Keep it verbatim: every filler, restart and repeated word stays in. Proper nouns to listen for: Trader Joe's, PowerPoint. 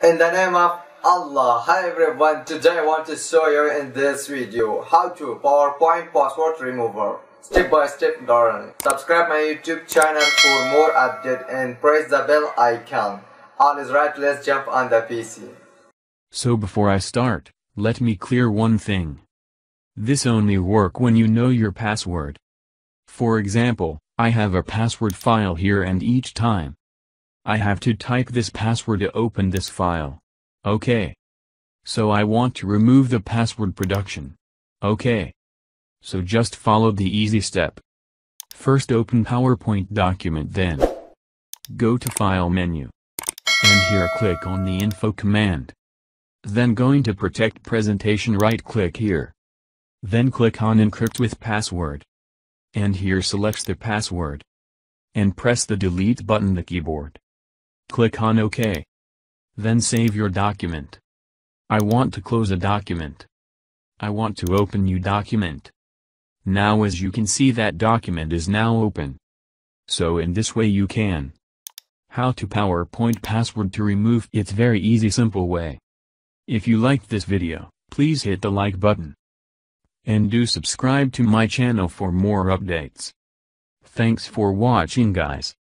In the name of Allah, hi everyone, today I want to show you in this video how to PowerPoint password remover step by step learning. Subscribe my YouTube channel for more updates and press the bell icon. All is right, let's jump on the P C. So before I start, let me clear one thing. This only works when you know your password. For example, I have a password file here and each time I have to type this password to open this file. Okay. So I want to remove the password production. Okay. So just follow the easy step. First open PowerPoint document, then go to File menu. And here click on the Info command. Then going to Protect Presentation, right click here. Then click on Encrypt with Password. And here select the password. And press the delete button on the keyboard. Click on OK. Then save your document. I want to close a document. I want to open new document. Now as you can see, that document is now open. So in this way you can. How to PowerPoint password to remove. It's very easy, simple way. If you liked this video, please hit the like button. And do subscribe to my channel for more updates. Thanks for watching guys.